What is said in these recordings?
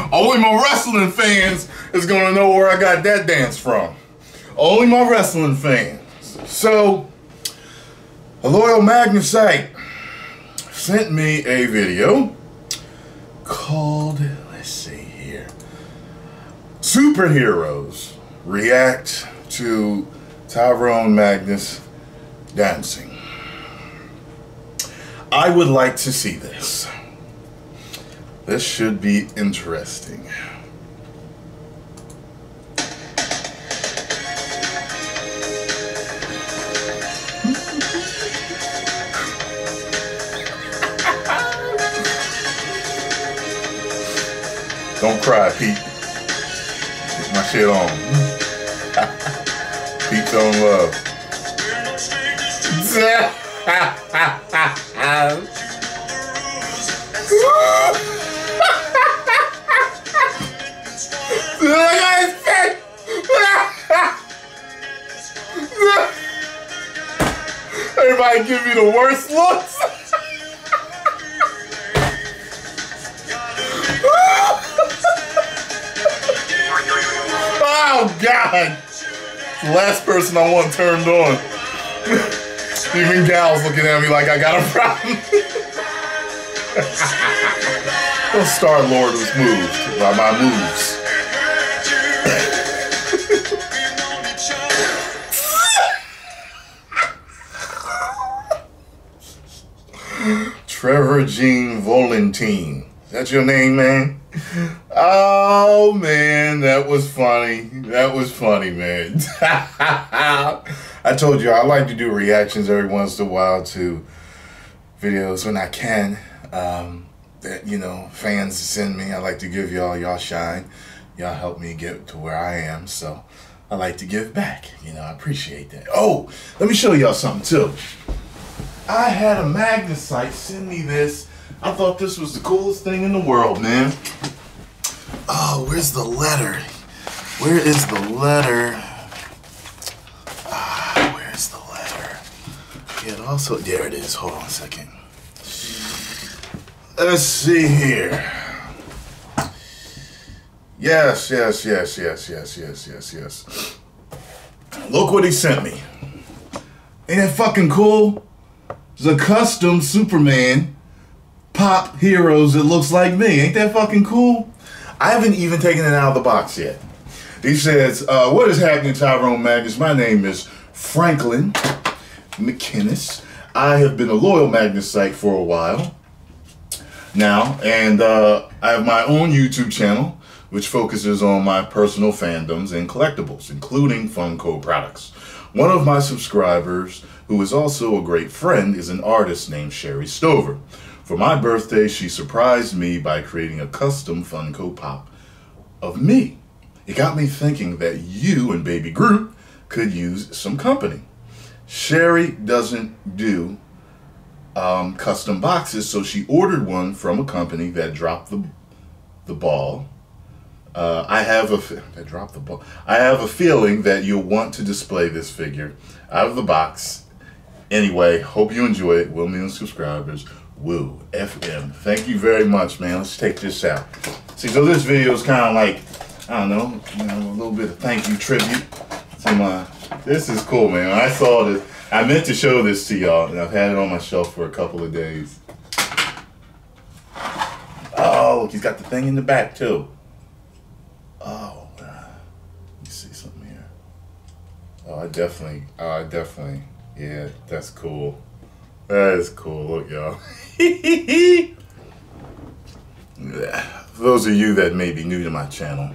Only my wrestling fans is gonna know where I got that dance from. Only my wrestling fans. So, a loyal Magnusite sent me a video called, let's see here, Superheroes React to Tyrone Magnus Dancing. I would like to see this. This should be interesting. Don't cry, Pete. Get my shit on. Pete's on love. Look at his face! Everybody give me the worst looks! Oh God! It's the last person I want turned on. Steven Gal's looking at me like I got a problem. Well, Star-Lord was moved by my moves. Trevor Jean Volantine. Is that your name, man? Oh, man, that was funny. That was funny, man. I told you, I like to do reactions every once in a while to videos when I can. That, you know, fans send me. I like to give y'all shine. Y'all help me get to where I am, so I like to give back. You know, I appreciate that. Oh, let me show y'all something too. I had a Magnusite send me this. I thought this was the coolest thing in the world, man. Oh, where's the letter? Where is the letter? Ah, where's the letter? It also, there it is. Hold on a second. Let's see here. Yes. Look what he sent me. Ain't that fucking cool? It's a custom Superman Pop Heroes that looks like me. Ain't that fucking cool? I haven't even taken it out of the box yet. He says, what is happening, Tyrone Magnus? My name is Franklin McKinnis. I have been a loyal Magnusite for a while now, and I have my own YouTube channel which focuses on my personal fandoms and collectibles, including Funko products. One of my subscribers, who is also a great friend, is an artist named Sherry Stover. For my birthday, she surprised me by creating a custom Funko Pop of me. It got me thinking that you and Baby Groot could use some company. Sherry doesn't do custom boxes, so she ordered one from a company that dropped the ball. I have a feeling that you'll want to display this figure out of the box. Anyway, hope you enjoy it. 1 million subscribers. Woo FM. Thank you very much, man. Let's take this out. See, so this video is kind of like, I don't know, you know, a little bit of thank you tribute to my. This is cool, man. I saw this. I meant to show this to y'all, and I've had it on my shelf for a couple of days. Oh, he's got the thing in the back, too. Oh, God. You see something here? Oh, I definitely, yeah, that's cool. That is cool. Look, y'all. For those of you that may be new to my channel,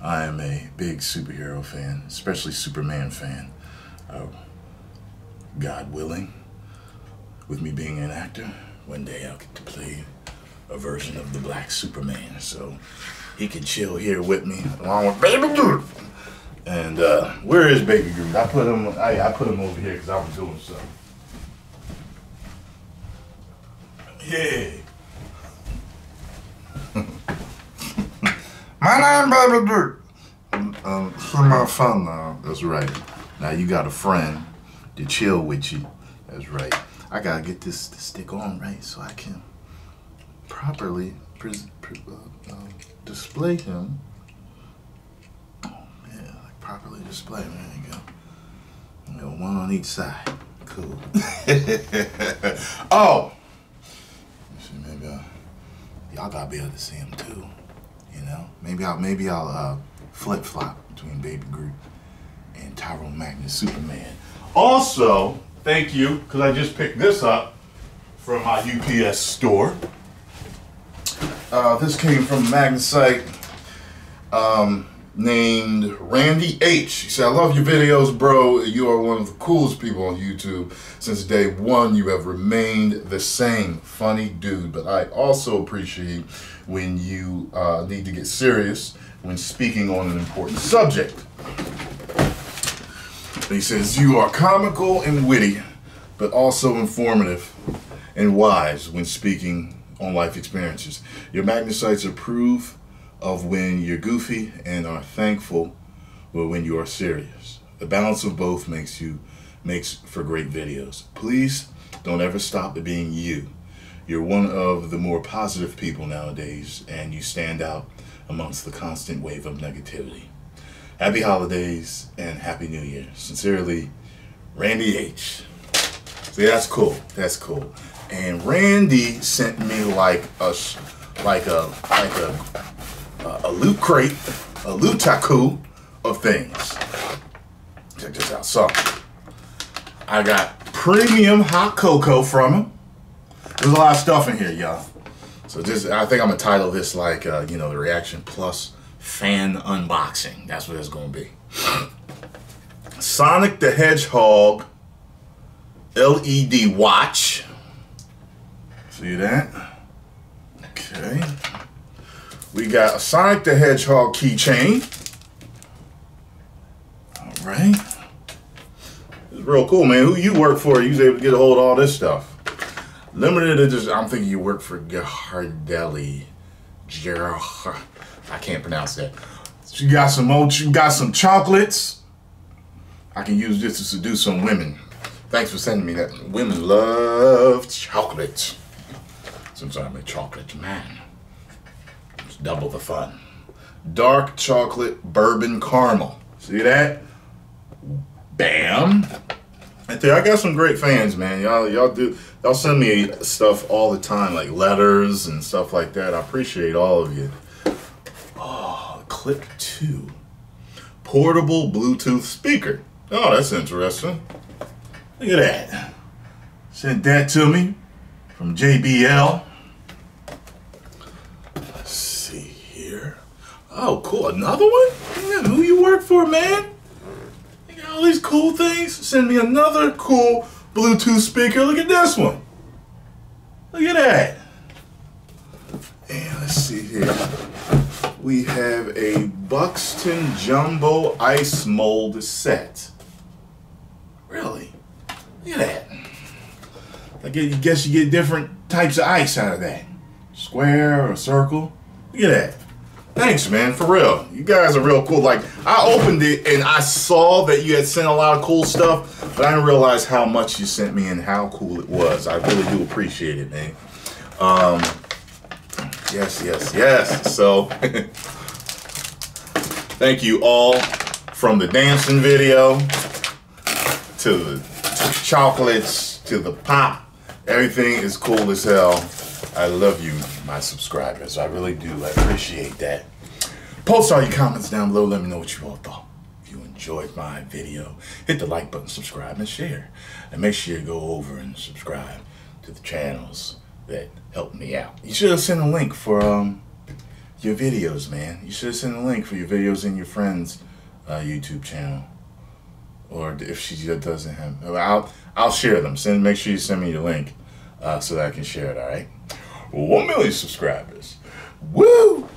I am a big superhero fan, especially Superman fan. God willing, With me being an actor, one day I'll get to play a version of the Black Superman, so he can chill here with me along with Baby Groot. And where is Baby Groot? I put him over here because I was doing something. Yeah. My name Baby Groot. For my phone now. That's right. Now you got a friend to chill with you. That's right. I gotta get this stick on right so I can properly display him. Oh man, like properly display him. There you go. You know, one on each side. Cool. Oh. See, maybe y'all gotta be able to see him too. You know, maybe I'll flip flop between Baby Groot and Tyrone Magnus Superman. Also. Thank you, because I just picked this up from my UPS store. This came from a magazine named Randy H. He said, I love your videos, bro. You are one of the coolest people on YouTube. Since day one, you have remained the same. Funny dude. But I also appreciate when you need to get serious when speaking on an important subject. He says, you are comical and witty, but also informative and wise when speaking on life experiences. Your Magnusites approve of when you're goofy and are thankful for when you are serious. The balance of both makes for great videos. Please don't ever stop at being you. You're one of the more positive people nowadays, and you stand out amongst the constant wave of negativity. Happy holidays and happy new year. Sincerely, Randy H. See, that's cool. That's cool. And Randy sent me like a loot crate, a loot taku of things. Check this out. So I got premium hot cocoa from him. There's a lot of stuff in here, y'all. So just I think I'm gonna title this like you know, the reaction plus fan unboxing. That's what it's gonna be. Sonic the Hedgehog LED watch. See that? Okay. We got a Sonic the Hedgehog keychain. All right. It's real cool, man. Who you work for? You was able to get a hold of all this stuff. Limited edition. I'm thinking you work for Ghirardelli. I can't pronounce that. You got some old, you got some chocolates. I can use this to seduce some women. Thanks for sending me that. Women love chocolates. Since I'm a chocolate man, it's double the fun. Dark chocolate bourbon caramel. See that? Bam. I got some great fans, man. Y'all send me stuff all the time, like letters and stuff like that. I appreciate all of you. Oh, clip 2. Portable Bluetooth speaker. Oh, that's interesting. Look at that. Sent that to me from JBL. Let's see here. Oh, cool. Another one? Man, who you work for, man? All these cool things. Send me another cool Bluetooth speaker. Look at this one. Look at that. And let's see here. We have a Buxton Jumbo Ice Mold set. Really? Look at that. I guess you get different types of ice out of that. Square or circle. Look at that. Thanks, man, for real. You guys are real cool. Like, I opened it and I saw that you had sent a lot of cool stuff, but I didn't realize how much you sent me and how cool it was. I really do appreciate it, man. Yes, yes, yes. So, thank you all, from the dancing video to the chocolates to the pop. Everything is cool as hell. I love you, my subscribers. I really do. I appreciate that. Post all your comments down below. Let me know what you all thought. If you enjoyed my video, hit the like button, subscribe, and share. And make sure you go over and subscribe to the channels that help me out. You should have sent a link for your videos, man. You should have sent a link for your videos in your friend's YouTube channel. Or if she doesn't have, I'll share them. Make sure you send me your link. so that I can share it, all right? 1 million subscribers. Woo!